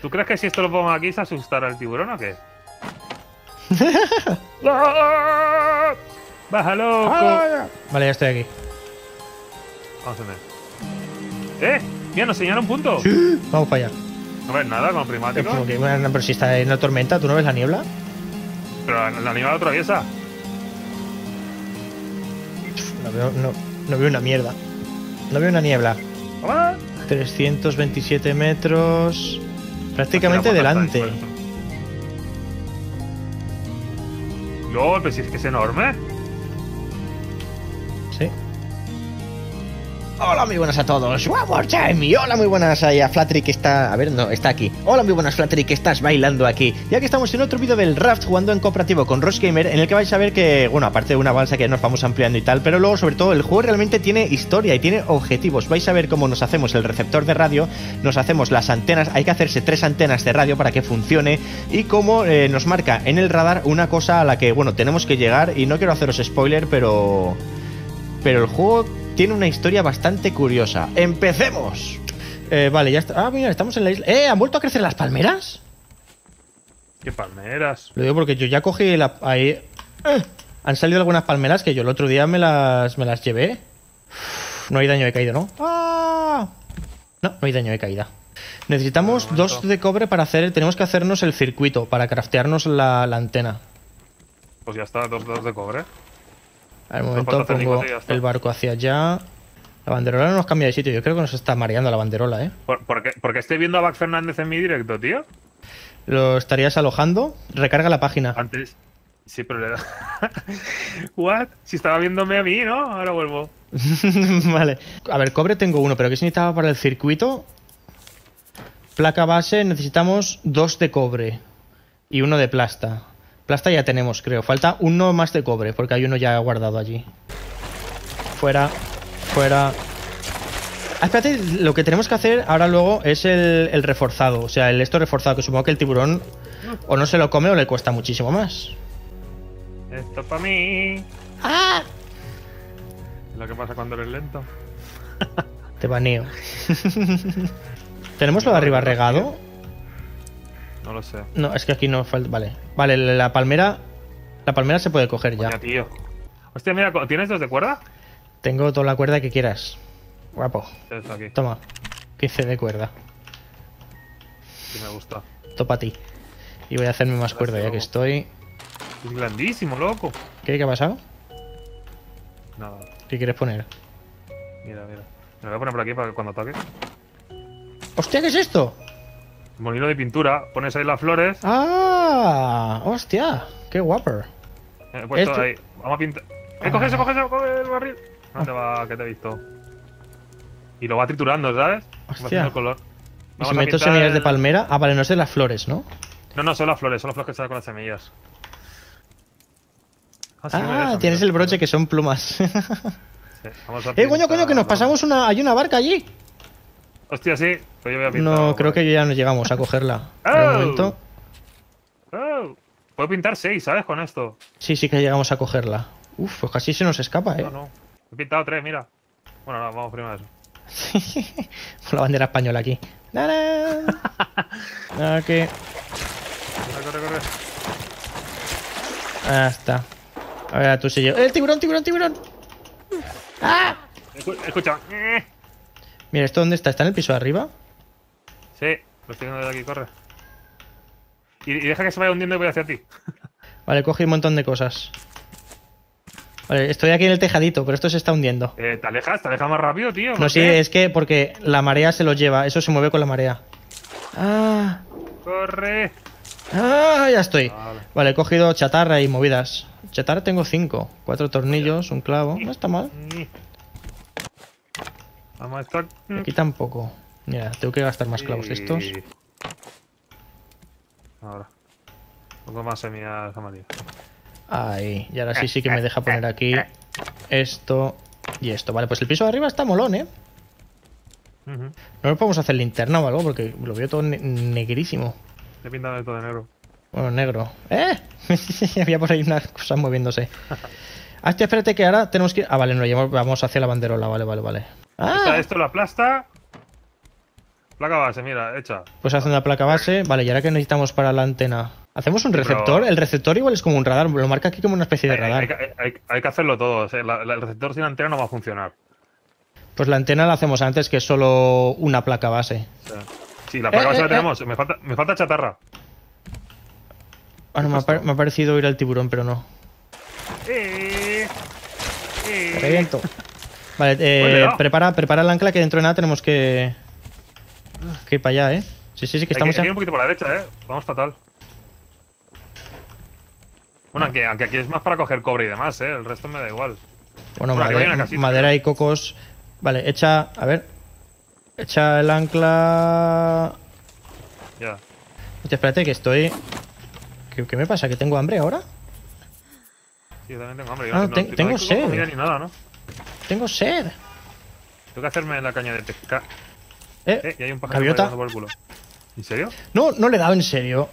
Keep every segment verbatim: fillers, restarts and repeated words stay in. ¿Tú crees que si esto lo pongo aquí se asustará el tiburón o qué? ¡Ah! ¡Bájalo! ¡Ah! Vale, ya estoy aquí. Vamos a ver. ¡Eh! Mira, nos señala un punto. Sí. Vamos para allá. ¿No ves nada con prismáticos? Pero, bueno, pero si está en la tormenta, ¿tú no ves la niebla? Pero la, la niebla lo atraviesa. No veo, no, no veo una mierda. No veo una niebla. ¿Ah? trescientos veintisiete metros. Prácticamente delante. LOL, pero si es que es enorme. Sí. Hola, muy buenas a todos. Hola, muy buenas a Flattery que está... A ver, no, está aquí. Hola, muy buenas Flattery que estás bailando aquí. Ya que estamos en otro vídeo del Raft jugando en cooperativo con Ros Gamer, en el que vais a ver que, bueno, aparte de una balsa que nos vamos ampliando y tal, pero luego, sobre todo, el juego realmente tiene historia y tiene objetivos. Vais a ver cómo nos hacemos el receptor de radio, nos hacemos las antenas, hay que hacerse tres antenas de radio para que funcione, y cómo eh, nos marca en el radar una cosa a la que, bueno, tenemos que llegar, y no quiero haceros spoiler, pero... Pero el juego... tiene una historia bastante curiosa. ¡Empecemos! Eh, vale, ya está. Ah, mira, estamos en la isla. ¡Eh! ¿Han vuelto a crecer las palmeras? ¿Qué palmeras? Lo digo porque yo ya cogí la... Ahí... ¡Eh! Han salido algunas palmeras que yo el otro día me las, me las llevé. Uf, no hay daño de caída, ¿no? ¡Ah! No, no hay daño de caída. Necesitamos dos de cobre para hacer... Tenemos que hacernos el circuito para craftearnos la, la antena. Pues ya está, dos, dos de cobre. Al momento pongo el barco hacia allá. La banderola no nos cambia de sitio. Yo creo que nos está mareando la banderola, ¿eh? ¿Por, por, qué, ¿Por qué estoy viendo a Bax Fernández en mi directo, tío? ¿Lo estarías alojando? Recarga la página. Antes... Sí, pero le da... ¿What? Si estaba viéndome a mí, ¿no? Ahora vuelvo. Vale. A ver, cobre tengo uno, pero ¿qué se necesitaba para el circuito? Placa base necesitamos dos de cobre y uno de plasta. Plasta ya tenemos, creo. Falta uno más de cobre, porque hay uno ya guardado allí. Fuera, fuera. Ah, espérate, lo que tenemos que hacer ahora luego es el, el reforzado. O sea, el esto reforzado, que supongo que el tiburón o no se lo come o le cuesta muchísimo más. Esto para mí. ¡Ah! Lo que pasa cuando eres lento. Te baneo. ¿Tenemos lo de arriba regado? No lo sé. No, es que aquí no falta... Vale. Vale, la palmera... La palmera se puede coger ya. Coño, tío. Hostia, mira, ¿tienes dos de cuerda? Tengo toda la cuerda que quieras. Guapo. Está aquí. Toma. quince de cuerda. Sí, me gusta. Topa a ti. Y voy a hacerme más cuerda ya loco. Que estoy... Es grandísimo, loco. ¿Qué? ¿Qué ha pasado? Nada. ¿Qué quieres poner? Mira, mira. Me lo voy a poner por aquí para que cuando ataque. ¡Hostia, qué es esto! Molino de pintura, pones ahí las flores. ¡Ah! ¡Hostia! ¡Qué guapo! He puesto esto... ahí. Vamos a pintar. ¡Eh, ah. coge eso, coge eso! ¡Coge el barril! No ah. te va, que te he visto. Y lo va triturando, ¿sabes? ¡Hostia! El color. ¿Y si meto semillas el... de palmera? Ah, vale, no es de las flores, ¿no? No, no, son las flores, son las flores que salen con las semillas. Ah, sí, ah tienes el broche que son plumas. Sí, vamos a ¡Eh, coño, coño! ¡Que nos pasamos una... hay una barca allí! Hostia, sí. Yo voy a pintar, no, creo que ya no llegamos a cogerla. Oh. Momento. Oh. Puedo pintar seis, ¿sabes? Con esto. Sí, sí que llegamos a cogerla. Uf, pues casi se nos escapa, ¿eh? No, no. He pintado tres, mira. Bueno, no, vamos primero. Con la bandera española aquí. ¡Tarán! Aquí. Corre, corre, corre. Ah, está. A ver, tú sí yo. ¡El tiburón, tiburón, tiburón! ¡Ah! Escucha. Mira, ¿esto dónde está? ¿Está en el piso de arriba? Sí, lo estoy viendo desde aquí, corre. Y, y deja que se vaya hundiendo y voy hacia ti. Vale, cogí un montón de cosas. Vale, estoy aquí en el tejadito, pero esto se está hundiendo. Eh, ¿Te alejas? ¿Te alejas más rápido, tío? No, sí, es que porque la marea se lo lleva. Eso se mueve con la marea. ¡Ah! ¡Corre! ¡Ah! Ya estoy. Vale, vale he cogido chatarra y movidas. Chatarra tengo cinco. Cuatro tornillos, un clavo. No está mal. Vamos a estar... Aquí tampoco. Mira, tengo que gastar más clavos de estos. Ahora. Un poco más semillas amarillas. Ahí. Y ahora sí sí que me deja poner aquí esto y esto. Vale, pues el piso de arriba está molón, ¿eh? Uh-huh. No nos podemos hacer linterna o algo porque lo veo todo ne negrísimo. Te he pintado de todo de negro. Bueno, negro. ¡Eh! Había por ahí unas cosas moviéndose. Ah, espérate que ahora tenemos que... Ah, vale, no, vamos hacia la banderola. Vale, vale, vale. Ah. Está esto, la plasta. Placa base, mira, hecha. Pues hace una placa base. Vale, ¿y ahora qué necesitamos para la antena? ¿Hacemos un receptor? Pero... El receptor igual es como un radar. Lo marca aquí como una especie de hay, radar. Hay, hay, hay, hay que hacerlo todo. O sea, la, la, el receptor sin antena no va a funcionar. Pues la antena la hacemos antes, que es solo una placa base. Sí, sí la placa eh, base eh, la tenemos. Eh. Me, falta, me falta chatarra. Ah, no, me ha, me ha parecido ir al tiburón, pero no. Eh, eh. Reviento. Vale, eh, prepara, prepara el ancla, que dentro de nada tenemos que... Que ir para allá, ¿eh? Sí, sí, sí, que estamos... Hay que ir un poquito para la derecha, ¿eh? Vamos fatal. Bueno, aunque, aunque aquí es más para coger cobre y demás, ¿eh? El resto me da igual. Bueno, bueno madera, casita, madera y cocos... Vale, echa... A ver... Echa el ancla... Ya. Oye, espérate que estoy... ¿Qué, qué me pasa? ¿Que tengo hambre ahora? Sí, yo también tengo hambre. Yo ah, no, te, no, tengo no sed. Comida ni nada, ¿no? Tengo sed. Tengo que hacerme la caña de pesca. Eh, eh y hay un pájaro gaviota por el culo. ¿En serio? No, no le he dado en serio.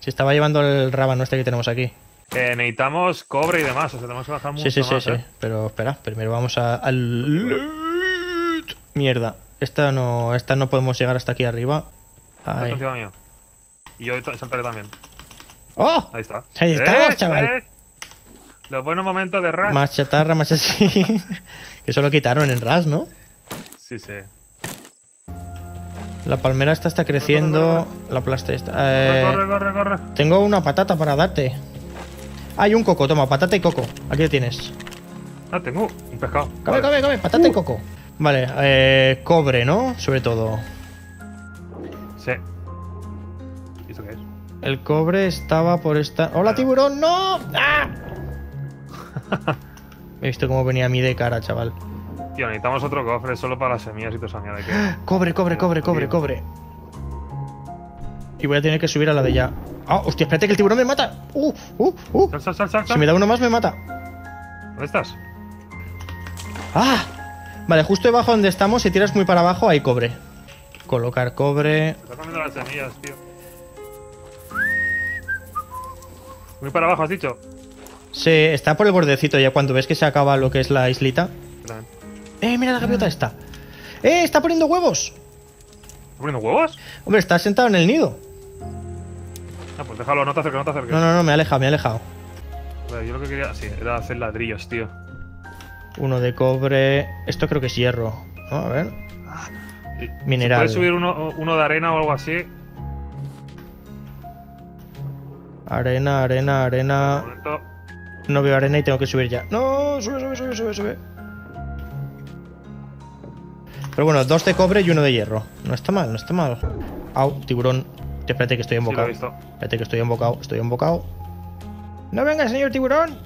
Se estaba llevando el rábano este que tenemos aquí. Eh, necesitamos cobre y demás, o sea, tenemos que bajar mucho. Sí, sí, sí, más, sí. ¿Eh? Pero espera, primero vamos a, al... Mierda, esta no, esta no podemos llegar hasta aquí arriba. Ahí. Encima mío. Y yo saltaré también. ¡Oh! Ahí está. Ahí estamos, ¿Eh? chaval. ¿Eh? Los buenos momentos de Ras. Más chatarra, más así. Que eso lo quitaron en Ras, ¿no? Sí, sí. La palmera esta está creciendo. Corre, corre. La plasta está. Eh, corre, corre, corre, corre. Tengo una patata para darte. Hay ah, un coco, toma, patata y coco. Aquí lo tienes. Ah, tengo un pescado. Come, vale. come, come, patata uh. y coco. Vale, eh, cobre, ¿no? Sobre todo. Sí. ¿Y eso qué es? El cobre estaba por esta. ¡Hola, tiburón! ¡No! ¡Ah! He visto cómo venía a mí de cara, chaval. Tío, necesitamos otro cofre solo para las semillas y toda esa mierda. Cobre, cobre, cobre, cobre, cobre. Y voy a tener que subir a la de ya. ¡Ah, oh, hostia! Espérate que el tiburón me mata. ¡Uh, uh, uh! Sal, sal, sal, sal. Si me da uno más, me mata. ¿Dónde estás? ¡Ah! Vale, justo debajo donde estamos, si tiras muy para abajo, hay cobre. Colocar cobre. Está comiendo las semillas, tío. Muy para abajo, has dicho. Se está por el bordecito ya cuando ves que se acaba lo que es la islita. Claro. Eh, mira la gaviota esta. Eh, está poniendo huevos. ¿Está poniendo huevos? Hombre, está sentado en el nido. Ah, pues déjalo, no te acerques, no te acerques. No, no, no, me he alejado, me he alejado. Bueno, yo lo que quería, sí, era hacer ladrillos, tío. Uno de cobre. Esto creo que es hierro. ¿No? A ver. Mineral. ¿Puedes subir uno, uno de arena o algo así? Arena, arena, arena. No veo arena y tengo que subir ya. No, sube, sube, sube, sube, sube. Pero bueno, dos de cobre y uno de hierro. No está mal, no está mal. Au, tiburón. Espérate que estoy embocado. Sí, Espérate que estoy embocado, estoy embocado. ¡No venga, señor tiburón!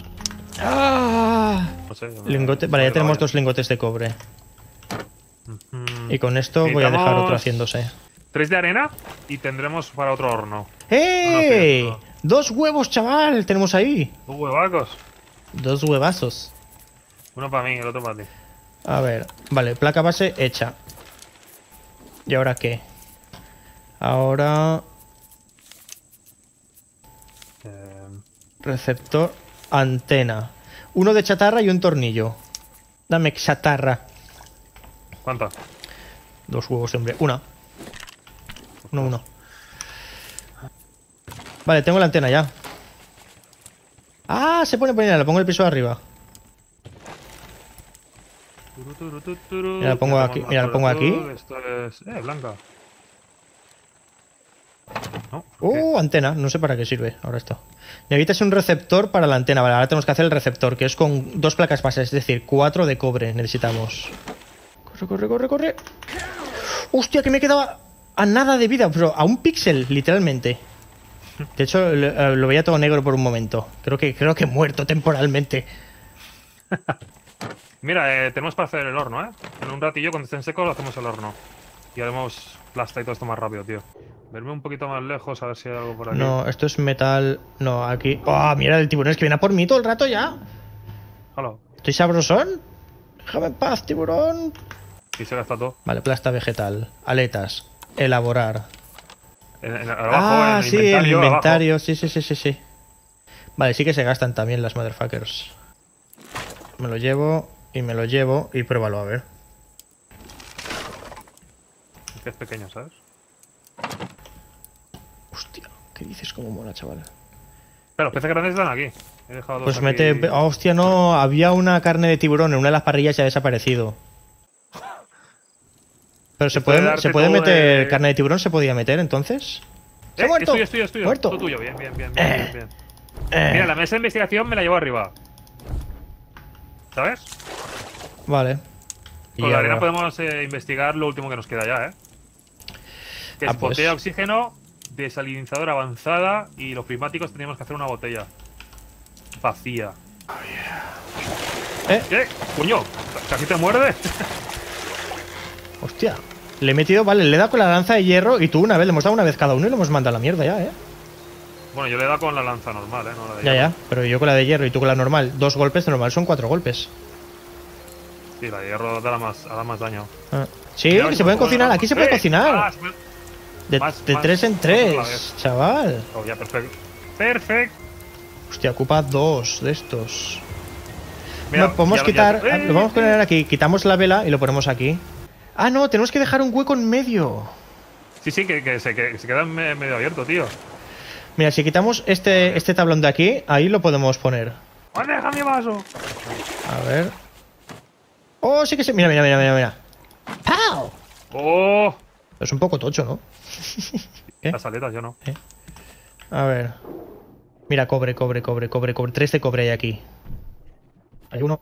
¡Ah! No sé, me... Lingote. Vale, ya tenemos dos lingotes de cobre. Mm-hmm. Y con esto voy a dejar otro haciéndose. Tres de arena y tendremos para otro horno. ¡Eh! No, no, dos huevos, chaval, tenemos ahí. Dos huevacos. Dos huevazos. Uno para mí, el otro para ti. A ver, vale, placa base hecha. ¿Y ahora qué? Ahora... Eh... Receptor, antena. Uno de chatarra y un tornillo. Dame chatarra. ¿Cuánta? Dos huevos, hombre. Una. Uno, uno. Vale, tengo la antena ya. Ah, se pone poner, la pongo en el piso de arriba. Mira, la pongo aquí. Mira, la pongo aquí. Esto es... Eh, blanca. No, uh, antena. No sé para qué sirve ahora esto. Necesitas un receptor para la antena. Vale, ahora tenemos que hacer el receptor, que es con dos placas bases, es decir, cuatro de cobre necesitamos. Corre, corre, corre, corre. Hostia, que me quedaba a nada de vida, pero a un píxel, literalmente. De hecho, lo, lo veía todo negro por un momento. Creo que, creo que he muerto temporalmente. Mira, eh, tenemos para hacer el horno, ¿eh? En un ratillo, cuando estén secos, lo hacemos el horno. Y haremos plasta y todo esto más rápido, tío. Verme un poquito más lejos, a ver si hay algo por aquí. No, esto es metal... No, aquí... ¡Oh, mira el tiburón! Es que viene a por mí todo el rato ya. Hello. ¿Estoy sabrosón? Déjame en paz, tiburón. Y se gasta todo. Vale, plasta vegetal. Aletas. Elaborar. En, en, abajo, ah, en sí, el inventario. Abajo. Sí, sí, sí, sí, sí. Vale, sí que se gastan también las motherfuckers. Me lo llevo... Y me lo llevo y pruébalo a ver. que es pequeño, ¿sabes? Hostia, ¿qué dices? Como mola, chaval. Pero los peces grandes están aquí. He dejado pues aquí. Mete... Oh, hostia, no. Había una carne de tiburón en una de las parrillas y ha desaparecido. Pero se puede, se puede meter... De... ¿Carne de tiburón se podía meter, entonces? ¡Se eh, ha muerto! Estoy, estoy, muerto. Todo tuyo, bien, bien, bien, bien, eh, bien. Eh. Mira, la mesa de investigación me la llevo arriba. ¿Sabes? Vale. Y con la arena podemos eh, investigar lo último que nos queda ya, ¿eh? Que ah, es pues. Botella de oxígeno, desalinizadora avanzada y los prismáticos teníamos que hacer una botella. Vacía. Oh, yeah. ¿Eh? ¿Qué? ¡Cuño! ¿Casi te muerde? Hostia. Le he metido, vale, le he dado con la lanza de hierro y tú una vez, le hemos dado una vez cada uno y lo hemos mandado a la mierda ya, ¿eh? Bueno, yo le he dado con la lanza normal, ¿eh? No la de ya, hierro. Ya, pero yo con la de hierro y tú con la normal. Dos golpes de normal, son cuatro golpes. Sí, la de hierro da más, da más daño. Ah. Sí, se pueden bueno, cocinar, aquí se puede eh, cocinar. Más, de, más, de tres en tres, chaval. Oh, ya, perfecto. Perfecto. Hostia, ocupa dos de estos. Mira, no, podemos ya, quitar, ya, ya. Lo vamos a poner aquí, quitamos la vela y lo ponemos aquí. Ah, no, tenemos que dejar un hueco en medio. Sí, sí, que, que, se, que se queda medio abierto, tío. Mira, si quitamos este, este tablón de aquí, ahí lo podemos poner. ¡Deja mi vaso! A ver. Oh, sí que se. Mira, mira, mira, mira, mira. ¡Pow! ¡Oh! Es un poco tocho, ¿no? ¿Eh? Las aletas yo no. ¿Eh? A ver. Mira, cobre, cobre, cobre, cobre, cobre. Tres de cobre hay aquí. Hay uno.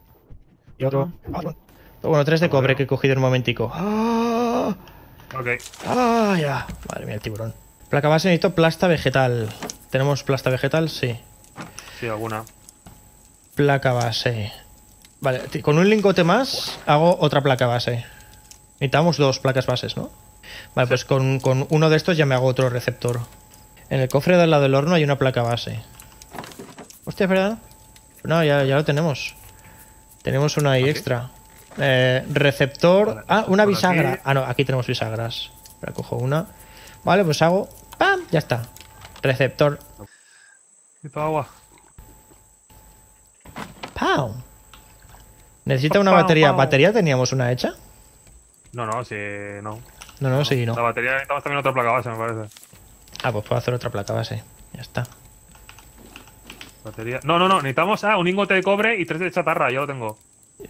Y otro. Ah, bueno. Bueno, tres de cobre que he cogido en un momentico. ¡Ah! Ok. ¡Ah, ya! Madre mía, el tiburón. Placa base, necesito plasta vegetal. ¿Tenemos plasta vegetal? Sí. Sí, alguna. Placa base. Vale, con un lingote más hago otra placa base. Necesitamos dos placas bases, ¿no? Vale, sí. Pues con, con uno de estos ya me hago otro receptor. En el cofre del lado del horno hay una placa base. Hostia, ¿verdad? No, ya, ya lo tenemos. Tenemos una ahí okay. Extra. Eh, receptor. Vale, ah, una bisagra. Aquí. Ah, no, aquí tenemos bisagras. Ahora cojo una. Vale, pues hago. ¡Pam! Ya está. Receptor. Y para agua. ¡Pam! Necesita una batería. ¿Batería teníamos una hecha? No, no, sí, no. No, no, sí, no. La batería necesitamos también otra placa base, me parece. Ah, pues puedo hacer otra placa base. Ya está. Batería. No, no, no. Necesitamos ah, un lingote de cobre y tres de chatarra. Yo lo tengo.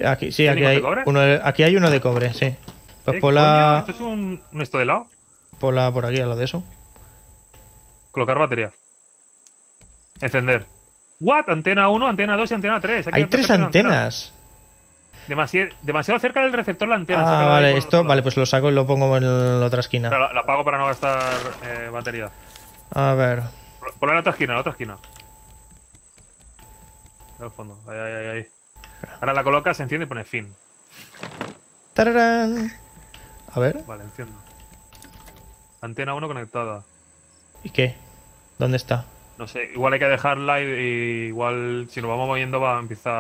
Aquí, sí, aquí hay, uno de, aquí hay uno de cobre, sí. Pues por la... ¿Esto es un, un esto de lado? Por la, por aquí, a lo de eso. Colocar batería. Encender. ¿What? Antena uno, antena dos y antena tres. Aquí hay tres antenas. Antena. Demasiado, demasiado cerca del receptor la antena. Ah, vale, esto, vale, pues lo saco y lo pongo en la otra esquina. La, la apago para no gastar eh, batería. A ver. Ponla en la otra esquina, en la otra esquina. Al fondo, ahí, ahí, ahí. ahí. Ahora la colocas, se enciende y pone fin. ¡Tararán! A ver. Vale, enciendo. Antena uno conectada. ¿Y qué? ¿Dónde está? No sé, igual hay que dejarla y, y igual si nos vamos moviendo va a empezar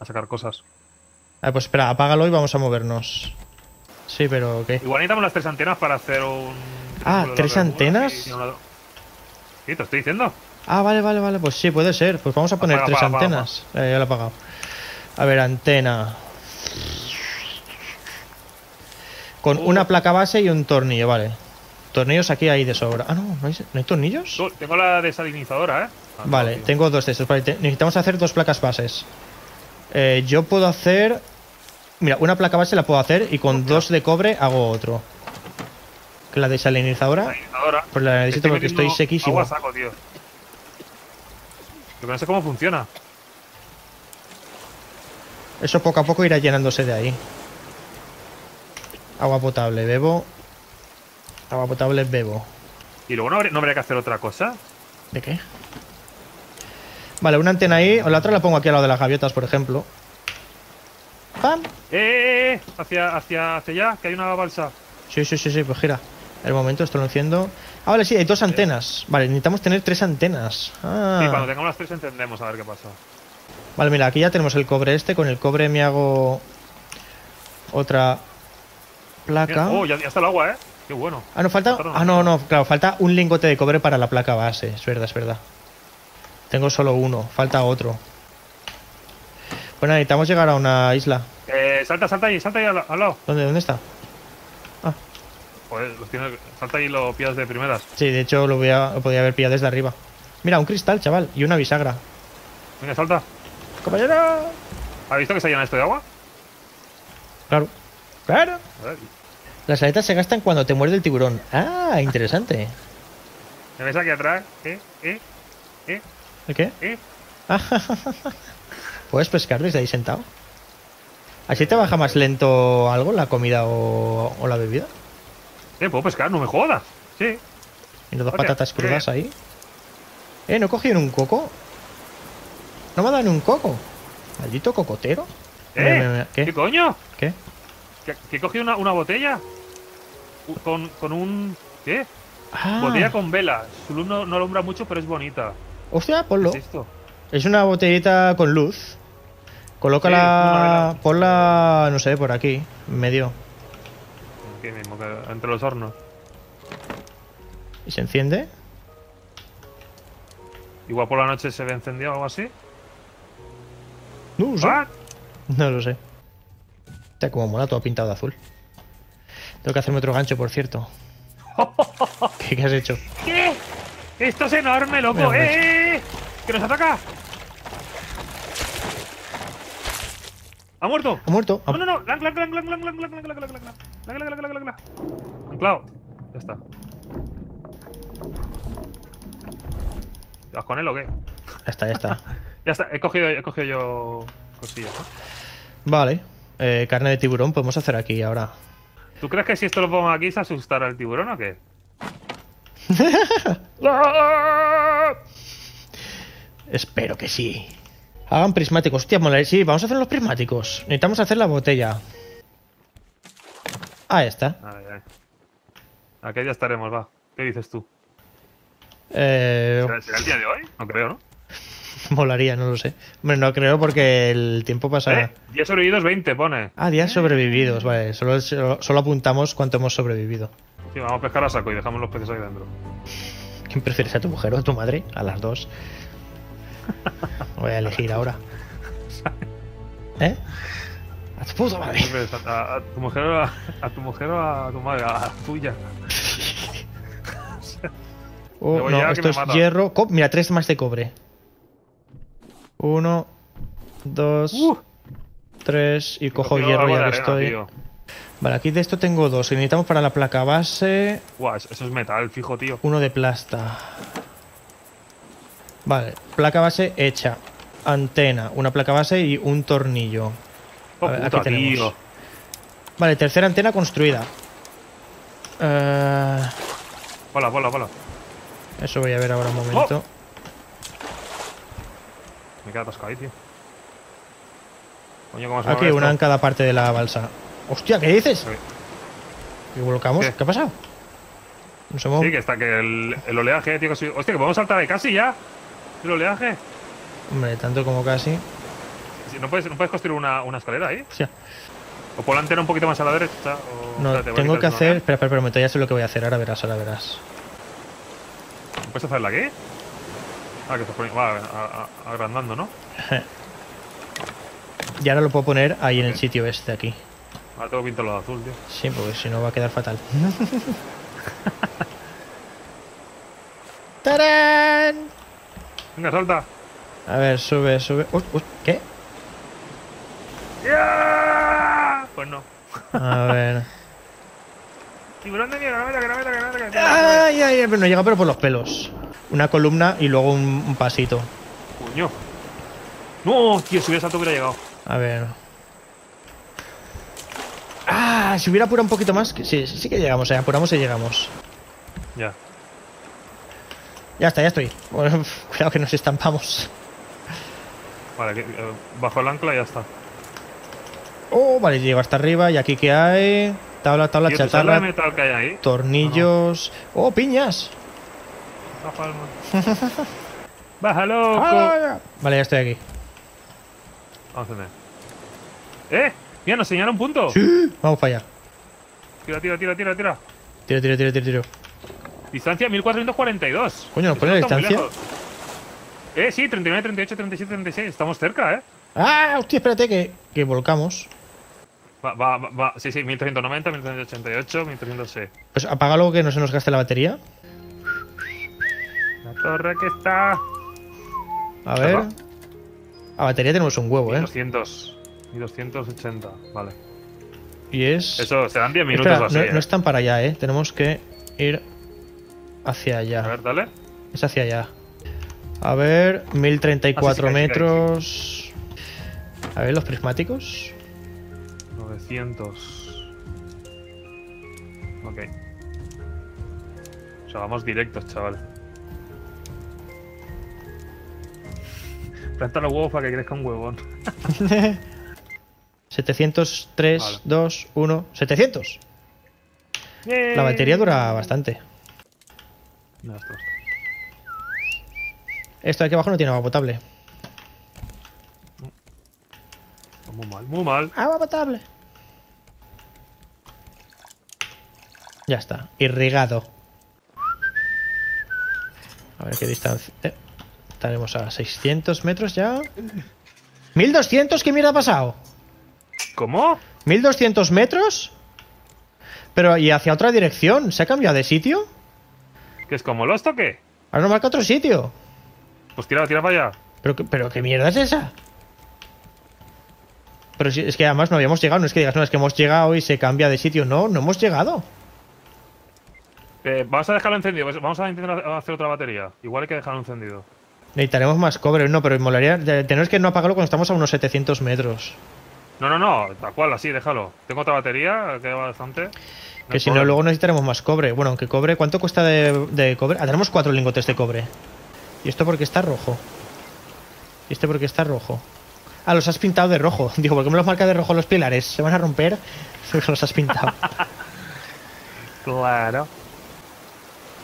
a sacar cosas. Ah, pues espera, apágalo y vamos a movernos. Sí, pero ¿qué? Igual necesitamos las tres antenas para hacer un... Ah, ¿tres antenas? Y, y una... Sí, te estoy diciendo. Ah, vale, vale, vale, pues sí, puede ser. Pues vamos a poner apaga, tres apaga, antenas. Apaga, apaga. Eh, ya lo he apagado. A ver, antena. Con oh. una placa base y un tornillo, vale. Tornillos aquí hay de sobra. Ah, no, ¿no hay, ¿no hay tornillos? No, tengo la desalinizadora, ¿eh? Ah, vale, no, tengo dos de estos. Vale, te, necesitamos hacer dos placas bases. Eh, yo puedo hacer... Mira, una placa base la puedo hacer y con oh, dos de cobre hago otro. La desalinizadora... desalinizadora. Pues la necesito estoy porque estoy sequísimo. Agua saco, tío. Lo que no sé cómo funciona. Eso poco a poco irá llenándose de ahí. Agua potable, bebo. Agua potable, bebo. ¿Y luego no habría, no habría que hacer otra cosa? ¿De qué? Vale, una antena ahí. O la otra la pongo aquí al lado de las gaviotas, por ejemplo. ¡Pam! ¡Eh, eh, eh! Hacia, hacia, hacia allá, que hay una balsa. Sí, sí, sí, sí, pues gira. El momento, esto lo enciendo. Ah, vale, sí, hay dos antenas. Vale, necesitamos tener tres antenas. Ah. Sí, cuando tengamos las tres entendemos a ver qué pasa. Vale, mira, aquí ya tenemos el cobre este. Con el cobre me hago otra placa. Oh, ya, ya está el agua, ¿eh? Qué bueno. Ah, no, falta... Ah, no, no, claro, falta un lingote de cobre para la placa base. Es verdad, es verdad. Tengo solo uno, falta otro. Bueno, necesitamos llegar a una isla. Eh, salta, salta ahí, salta ahí al, al lado. ¿Dónde, dónde está? Ah. Joder, los tienes... Salta y lo pillas de primeras. Sí, de hecho lo, voy a... lo podía haber pillado desde arriba. Mira, un cristal, chaval, y una bisagra. Venga, salta. ¡Compañero! ¿Has visto que se llena esto de agua? Claro. ¡Claro! Las aletas se gastan cuando te muerde el tiburón. ¡Ah, interesante! ¿Me ves aquí atrás? ¿Eh? ¿Eh? ¿Eh? ¿El qué? ¿Eh? ¿Puedes pescar desde ahí sentado? ¿Así te baja más lento algo, la comida o, o la bebida? Eh, puedo pescar, no me jodas. Sí. Y no dos Oye, patatas crudas eh. ahí. Eh, no he cogido un coco. No me ha dado ni un coco. Maldito cocotero. Eh, mira, mira, mira. ¿Qué? ¿Qué coño? ¿Qué? Que, que he cogido una, una botella. Con, con un... ¿Qué? Ah. Botella con vela. Su luz no, no alumbra mucho, pero es bonita. Hostia, ponlo. ¿Qué es esto? Es una botellita con luz. Colócala, sí, ponla, no sé, por aquí, en medio. Aquí mismo, entre los hornos. ¿Y se enciende? Igual por la noche se ve encendido o algo así. No lo sé. ¿Ah? No lo sé. Está como mola, todo pintado de azul. Tengo que hacerme otro gancho, por cierto. ¿Qué, ¿Qué has hecho? ¿Qué? Esto es enorme, loco. Mira, ¡eh! ¡Que nos ataca! ¡Ha muerto! ¡Ha muerto! ¡No, no, no! ¡Lan, lan, lan, lan, lan, lan, lan, lan, lan, lan, lan, lan, lan, lan! ¡Anclao! Ya está. ¿Te vas con él o qué? Ya está, ya está. Ya está, he cogido, he cogido yo cosillas, ¿no? Vale. Eh, carne de tiburón podemos hacer aquí ahora. ¿Tú crees que si esto lo pongo aquí se asustará el tiburón o qué? Espero que sí. Hagan prismáticos. Hostia, mola. Sí, vamos a hacer los prismáticos. Necesitamos hacer la botella. Ahí está. Ay, ay. Aquí ya estaremos, va. ¿Qué dices tú? Eh... ¿Será, ¿Será el día de hoy? No creo, ¿no? Molaría, no lo sé. Hombre, no creo porque el tiempo pasa... ¿Eh? Días sobrevividos veinte, pone. Ah, días sobrevividos, vale. Solo, solo, solo apuntamos cuánto hemos sobrevivido. Sí, vamos a pescar a saco y dejamos los peces ahí dentro. ¿Quién prefieres, a tu mujer o a tu madre? A las dos. Voy a elegir ahora. ¿Eh? A tu puta madre. A, a tu mujer o a, a tu mujer o a tu madre, a, a tuya. Oh, no, esto es hierro. Co Mira, tres más de cobre. Uno, dos, uh. tres y cojo tío, hierro y ahora estoy. Tío. Vale, aquí de esto tengo dos. Y necesitamos para la placa base. Guau, eso es metal, fijo, tío. Uno de plasta. Vale, placa base hecha, antena, una placa base y un tornillo. Oh, a ver, puta, aquí tenemos. Tío. Vale, tercera antena construida. Uh... Hola, hola, hola. Eso voy a ver ahora un momento. Oh. Me queda atascado ahí, tío. Coño, ¿cómo se aquí una esto? En cada parte de la balsa. Hostia, ¿qué dices? Sí. ¿Y volcamos? ¿Qué? ¿Qué ha pasado? Nos hemos... Sí, que está que el, el oleaje, tío. Que soy... Hostia, que podemos saltar de casi ya. ¿El oleaje? Hombre, tanto como casi. ¿No puedes, no puedes construir una, una escalera ahí? Sí. O por la antena un poquito más a la derecha. O... No, espérate, tengo que hacer... Espera, espera, espera, ya sé lo que voy a hacer. Ahora verás, ahora verás. ¿Puedes hacerla aquí? Ah, que estás poniendo... Va, a, a, agrandando, ¿no? Y ahora lo puedo poner ahí okay. en el sitio este, aquí. Ahora tengo que pintarlo de azul, tío. Sí, porque si no va a quedar fatal. ¡Tarán! Venga, salta. A ver, sube, sube. Uy, uy, ¿qué? ¡Yeah! Pues no. A ver. Tiburón de mierda, que no me toque, que no me toque. Ay, ay, ay, pero no llega, pero por los pelos. Una columna y luego un, un pasito. Coño. No, tío, si hubiera salto hubiera llegado. A ver. Ah, si hubiera apurado un poquito más, que, sí, sí que llegamos, eh, apuramos y llegamos. Ya. Ya está, ya estoy. Bueno, cuidado que nos estampamos. Vale, que, bajo el ancla y ya está. Oh, vale, llego hasta arriba y aquí que hay. Tabla, tabla, tío, chatarra. Metal que hay ahí. Tornillos. No, no. Oh, piñas. La palma. Bájalo. Ah, vale, ya estoy aquí. Vamos a ver. ¡Eh! Mira, nos señala un punto. Sí. Vamos para allá. Tira, tira, tira, tira, tira. Tira, tira, tira, tira, tira. Distancia mil cuatrocientos cuarenta y dos. Coño, ¿nos pone la distancia? Eh, sí, treinta y nueve, treinta y ocho, treinta y siete, treinta y seis. Estamos cerca, eh. Ah, hostia, espérate que, que volcamos. Va, va, va. Sí, sí, mil trescientos noventa, mil trescientos ochenta y ocho, mil trescientos seis. Pues apágalo que no se nos gaste la batería. La torre que está. A ver. Va. A batería tenemos un huevo, mil doscientos, eh. mil doscientos ochenta, vale. Y es. Eso, se dan diez minutos. Espera, así. No, eh. no están para allá, eh. Tenemos que ir hacia allá. A ver, dale. Es hacia allá. A ver, mil treinta y cuatro ah, sí, sí, metros. Sí, sí, sí. A ver, los prismáticos. novecientos. Ok. O sea, vamos directos, chaval. Planta los huevos para que crezca un huevón. setecientos tres, vale. dos, uno... ¡setecientos! ¡Yay! La batería dura bastante. No, esto, esto. Esto de aquí abajo no tiene agua potable. Muy mal, muy mal. Agua potable. Ya está, irrigado. A ver qué distancia. Eh, estaremos a seiscientos metros ya. mil doscientos, ¿qué mierda ha pasado? ¿Cómo? ¿mil doscientos metros? Pero, ¿y hacia otra dirección? ¿Se ha cambiado de sitio? ¿Que es como Lost o qué? Ahora no marca otro sitio. Pues tira, tira para allá. Pero, pero ¿qué mierda es esa? Pero si, es que además no habíamos llegado, no es que digas, no, es que hemos llegado y se cambia de sitio. No, no hemos llegado. Eh, vamos a dejarlo encendido, vamos a intentar hacer otra batería. Igual hay que dejarlo encendido. Necesitaremos más cobre, no, pero molaría. Tenemos que no apagarlo cuando estamos a unos setecientos metros. No, no, no, tal cual, así, déjalo. Tengo otra batería, que va bastante. No que si no, luego necesitaremos más cobre. Bueno, aunque cobre, ¿cuánto cuesta de, de cobre? Ah, tenemos cuatro lingotes de cobre. ¿Y esto porque está rojo? ¿Y este porque está rojo? Ah, los has pintado de rojo. Digo, ¿por qué me los marca de rojo los pilares? ¿Se van a romper? Los has pintado. Claro.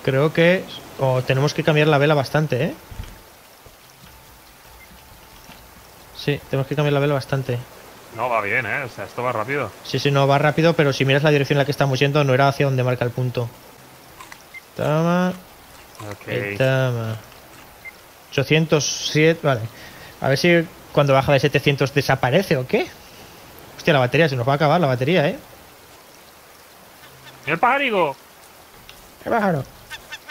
Creo que... Oh, tenemos que cambiar la vela bastante, ¿eh? Sí, tenemos que cambiar la vela bastante. No, va bien, ¿eh? O sea, esto va rápido. Sí, sí, no, va rápido, pero si miras la dirección en la que estamos yendo, no era hacia donde marca el punto. Tama. Ok. Tama. ochocientos siete, vale. A ver si... Cuando baja de setecientos desaparece, ¿o qué? Hostia, la batería, se nos va a acabar la batería, ¿eh? ¡El pajarigo! ¡El pájaro!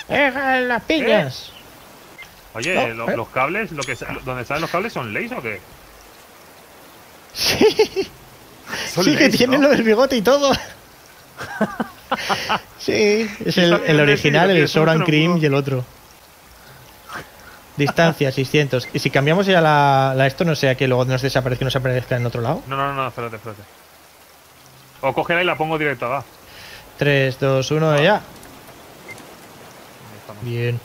¡Deja las piñas! ¿Eh? Oye, no, lo, ¿eh? los cables, lo que, donde salen los cables son leis, ¿o qué? Sí, sí leis, que ¿no? Tienen lo del bigote y todo. Sí, es el, el original, el Soran Cream y el otro. Distancia, seiscientos. Y si cambiamos ya la, la esto, no sea que luego nos desaparezca y nos aparezca en otro lado. No, no, no, espérate, espérate. O cógela y la pongo directa, va. tres, dos, uno, ah. Ya. Bien.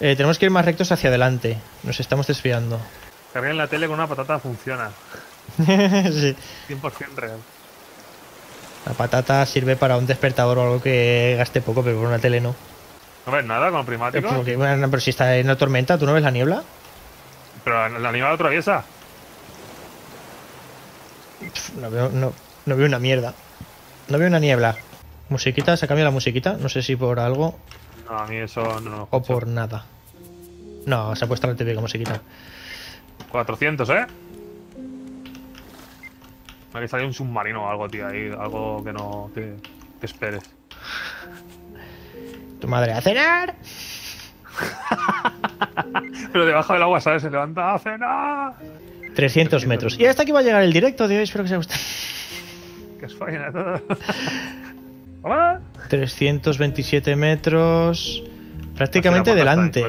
Eh, tenemos que ir más rectos hacia adelante. Nos estamos desviando. Cargar en la tele con una patata funciona. Sí. cien por cien real. La patata sirve para un despertador o algo que gaste poco, pero con una tele no. ¿No ves nada con prismáticos? Porque, bueno, pero si está en una tormenta, ¿tú no ves la niebla? Pero la, la niebla lo atraviesa. Pff, no, veo, no, no veo una mierda. No veo una niebla. Musiquita, se ha cambiado la musiquita. No sé si por algo. No, a mí eso no. O por nada. No, se ha puesto la típica musiquita. cuatrocientos, ¿eh? Hay que salir un submarino o algo, tío. Ahí, algo que no. que, que esperes. Tu madre, ¡a cenar! Pero debajo del agua, ¿sabes? Se levanta, ¡a cenar! trescientos metros. Y hasta aquí va a llegar el directo de hoy. Espero que os haya gustado. Que os fallen a todos. ¡Hola! trescientos veintisiete metros. Prácticamente delante.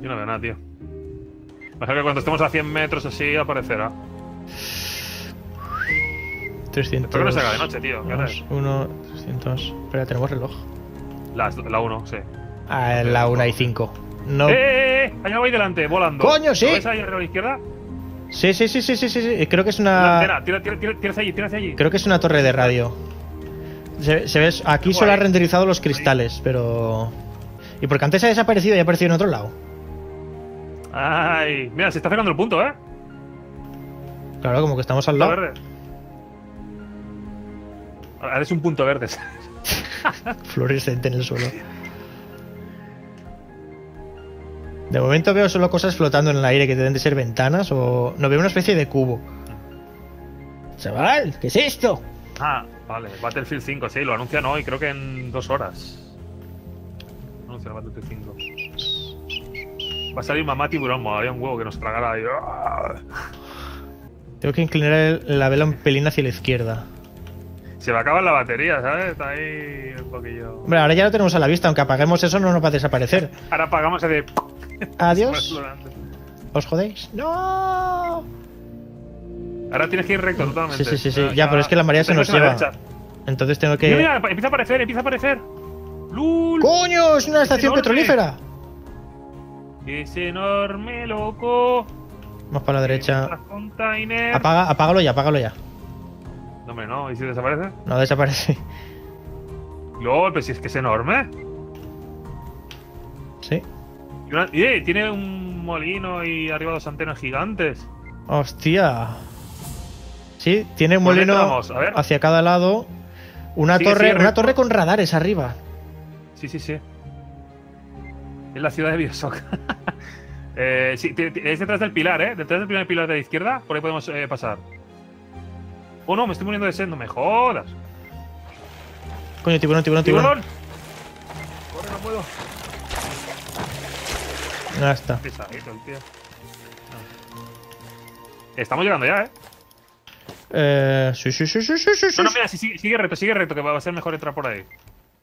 Yo no veo nada, tío. Imagino que cuando estemos a cien metros así aparecerá. trescientos. Espero que no se haga de noche, tío. uno, trescientos. Espera, tenemos reloj. La, la uno, sí. Ah, la una y cinco. No. ¡Eh, eh, eh! Allá voy delante, volando. ¡Coño, sí! ¿Lo ves ahí a la izquierda? Sí, sí, sí, sí, sí, sí. Creo que es una. Espera, tira, tira, tira, tira hacia allí, tira hacia allí. Creo que es una torre de radio. Se, se ves, aquí solo ha renderizado los cristales, pero. ¿Y porque antes ha desaparecido y ha aparecido en otro lado? ¡Ay! Mira, se está acercando el punto, ¿eh? Claro, como que estamos al lado. Ahora es un punto verde. Fluorescente en el suelo. De momento veo solo cosas flotando en el aire que deben de ser ventanas o... No veo una especie de cubo. Chaval, ¿qué es esto? Ah, vale, Battlefield cinco, sí, lo anuncian hoy, creo que en dos horas. Anuncian Battlefield cinco. Va a salir mamá tiburón, me daría un huevo que nos tragara y... Tengo que inclinar la vela un pelín hacia la izquierda. Se me acaba la batería, ¿sabes? Está ahí un poquillo... Hombre, ahora ya lo tenemos a la vista, aunque apaguemos eso no nos va a desaparecer. Ahora apagamos y de... Adiós. ¿Os jodéis? ¡No! Ahora tienes que ir recto totalmente. Sí, sí, sí. Ya, ya, pero es que la marea se nos lleva. Entonces tengo que... Mira, mira, empieza a aparecer, empieza a aparecer. ¡Lul! ¡Coño! ¡Es una estación es petrolífera! ¡Es enorme, loco! Vamos para la derecha. Apaga, apágalo ya, apágalo ya. No, hombre, no. ¿Y si desaparece? No, desaparece. ¡Lol! Pero si es que es enorme. Sí. Y una... ¡Eh! Tiene un molino y arriba dos antenas gigantes. ¡Hostia! Sí, tiene un molino vamos, a ver. Hacia cada lado. Una sí, torre sí, una torre con radares arriba. Sí, sí, sí. Es la ciudad de Bioshock. eh, sí, es detrás del pilar, ¿eh? Detrás del primer pilar de la izquierda. Por ahí podemos eh, pasar. Oh, no, me estoy muriendo de sed. No me jodas. Coño, tiburón, tiburón, tiburón. ¡Tiburón! Corre, no puedo. Ya está. Pesadito, el tío. Estamos llegando ya, ¿eh? Eh. Sí, sí, sí, sí, sí, sí. No, no, mira, sí, sigue, sigue recto, sigue recto, que va a ser mejor entrar por ahí.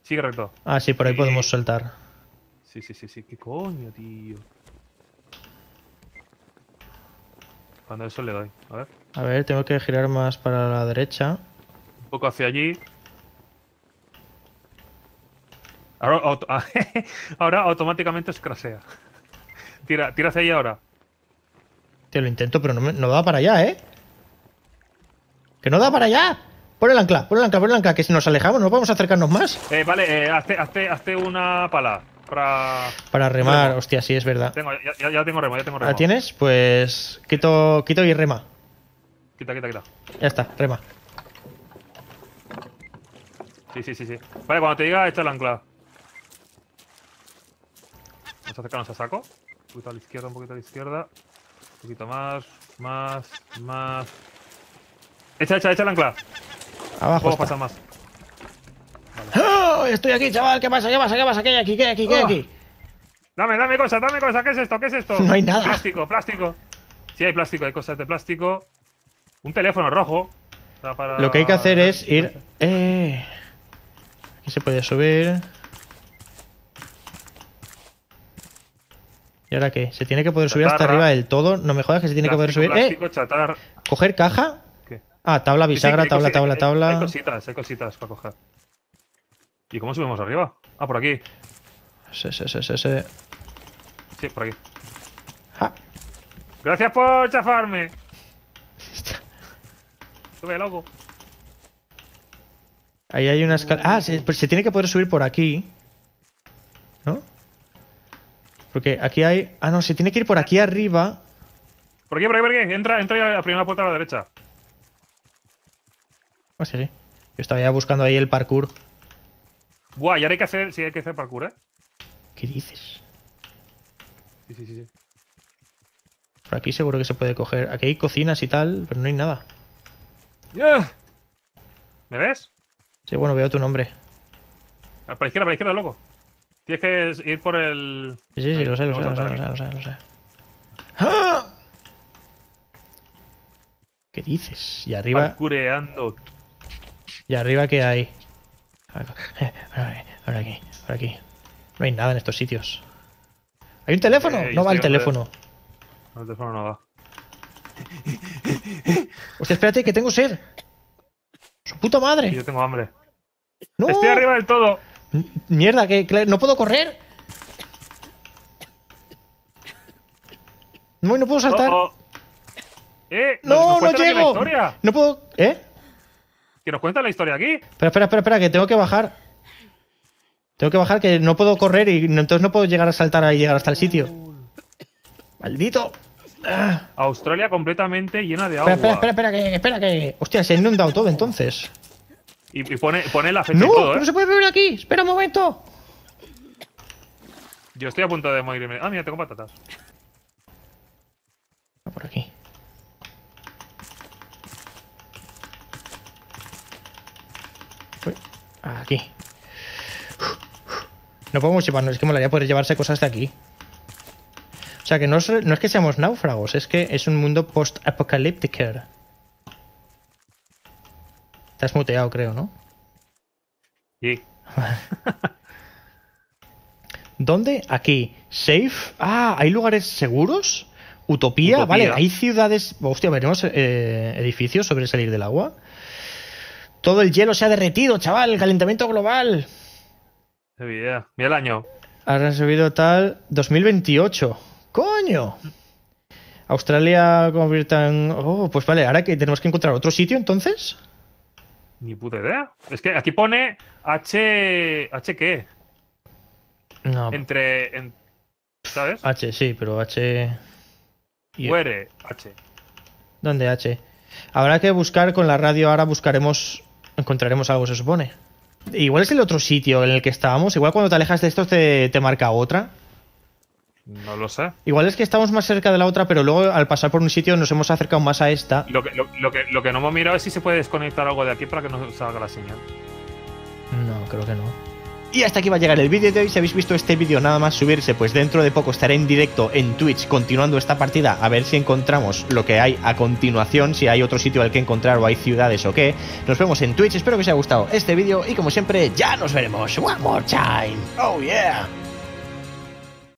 Sigue recto. Ah, sí, por ahí sí. Podemos saltar. Sí, sí, sí, sí. ¿Qué coño, tío? Cuando eso le doy. A ver. A ver, tengo que girar más para la derecha. Un poco hacia allí. Ahora, auto ahora automáticamente se crasea. Tira, tira hacia allí ahora. Tío, lo intento, pero no, me, no da para allá, ¿eh? ¡Que no da para allá! Pon el ancla, pon el ancla, pon el ancla, que si nos alejamos no podemos acercarnos más. Eh, vale, eh, hazte, hazte, hazte una pala para... Para remar, remo. Hostia, sí, es verdad. Tengo, ya, ya tengo remo, ya tengo remo. ¿La tienes? Pues quito, quito y rema. Quita, quita, quita. Ya está, rema. Sí, sí, sí, sí. Vale, cuando te diga, echa el ancla. Vamos a acercarnos a saco. Un poquito a la izquierda, un poquito a la izquierda. Un poquito más, más, más... Echa, echa, echa el ancla. Abajo. ¿Puedo pasar más? Vale. ¡Oh! Estoy aquí, chaval. ¿Qué pasa? ¿Qué pasa? ¿Qué pasa? ¿Qué hay aquí? ¿Qué hay aquí? ¿Qué hay aquí? Dame, dame cosas, dame cosas. ¿Qué es esto? ¿Qué es esto? No hay nada. Plástico, plástico. Sí, hay plástico, hay cosas de plástico. Un teléfono rojo. O sea, para... Lo que hay que hacer es ir. Eh... Aquí se puede subir. ¿Y ahora qué? Se tiene que poder chatarra. Subir hasta arriba del todo. No me jodas que se tiene plástico, que poder subir. Plástico, ¡eh! Coger caja. Ah, tabla, bisagra, sí, sí, tabla, cositas, tabla, tabla. Hay, hay cositas, hay cositas para coger. ¿Y cómo subimos arriba? Ah, por aquí. Sí, sí, sí, sí. Sí, sí por aquí. Ja. Gracias por chafarme. Sube, loco. Ahí hay una escalera. Ah, se, se tiene que poder subir por aquí. ¿No? Porque aquí hay. Ah, no, se tiene que ir por aquí arriba. ¿Por qué? ¿Por qué? ¿Por qué? Entra, entra a la primera puerta a la derecha. Ah, sí, sí. Yo estaba ya buscando ahí el parkour. Buah, y ahora hay que hacer, sí, hay que hacer parkour, ¿eh? ¿Qué dices? Sí, sí, sí, sí. Por aquí seguro que se puede coger. Aquí hay cocinas y tal, pero no hay nada. Yeah. ¿Me ves? Sí, bueno, veo tu nombre. Para la izquierda, para la izquierda, loco. Tienes que ir por el... Sí, sí, sí, lo sé, lo sé, lo sé, lo sé, lo sé, lo sé. ¡Ah! ¿Qué dices? Y arriba... Parkureando. ¿Y arriba qué hay? Ahora aquí, ahora aquí. No hay nada en estos sitios. ¿Hay un teléfono? Eh, no va el teléfono. No, el teléfono no va. Hostia, espérate, que tengo sed. ¡Su puta madre! Yo tengo hambre. ¡No! ¡Estoy arriba del todo! Mierda, que, que no puedo correr. No, no puedo saltar. Oh, oh. Eh, no, no llego. No puedo. ¿Eh? ¿Que nos cuenta la historia aquí? Espera, espera, espera, espera, que tengo que bajar. Tengo que bajar, que no puedo correr y no, entonces no puedo llegar a saltar ahí y llegar hasta el sitio. ¡Maldito! ¡Ah! Australia completamente llena de agua. Espera, espera, espera, que, espera, que... Hostia, se ha inundado todo entonces. Y, y pone, pone la fecha y todo, ¿eh? ¡No! ¡No se puede beber aquí! ¡Espera un momento! Yo estoy a punto de morirme. Ah, mira, tengo patatas. Por aquí. Uy, aquí. No podemos llevarnos, es que molaría poder llevarse cosas de aquí. O sea, que no es, no es que seamos náufragos, es que es un mundo post-apocalíptico. Te has muteado, creo, ¿no? Sí. ¿Dónde? Aquí. ¿Safe? Ah, ¿hay lugares seguros? ¿Utopía? Utopía. Vale, hay ciudades... Hostia, veremos eh, edificios sobresalir del agua. Todo el hielo se ha derretido, chaval. Calentamiento global. Mira el año. Ahora han subido tal... dos mil veintiocho. ¡Coño! Australia conviertan... Oh, pues vale, ahora que tenemos que encontrar otro sitio, entonces... Ni puta idea. Es que aquí pone H... ¿H qué? No. Entre... En... ¿Sabes? H, sí, pero H... Where H. ¿Dónde H? Habrá que buscar con la radio, ahora buscaremos... Encontraremos algo, se supone. Igual es el otro sitio en el que estábamos. Igual cuando te alejas de estos te, te marca otra. No lo sé. Igual es que estamos más cerca de la otra, pero luego al pasar por un sitio nos hemos acercado más a esta. Lo que, lo, lo que, lo que no hemos mirado es si se puede desconectar algo de aquí para que no salga la señal. No, creo que no. Y hasta aquí va a llegar el vídeo de hoy. Si habéis visto este vídeo nada más subirse, pues dentro de poco estaré en directo en Twitch continuando esta partida, a ver si encontramos lo que hay a continuación, si hay otro sitio al que encontrar o hay ciudades o qué. Nos vemos en Twitch, espero que os haya gustado este vídeo y como siempre, ya nos veremos. One more time. Oh yeah.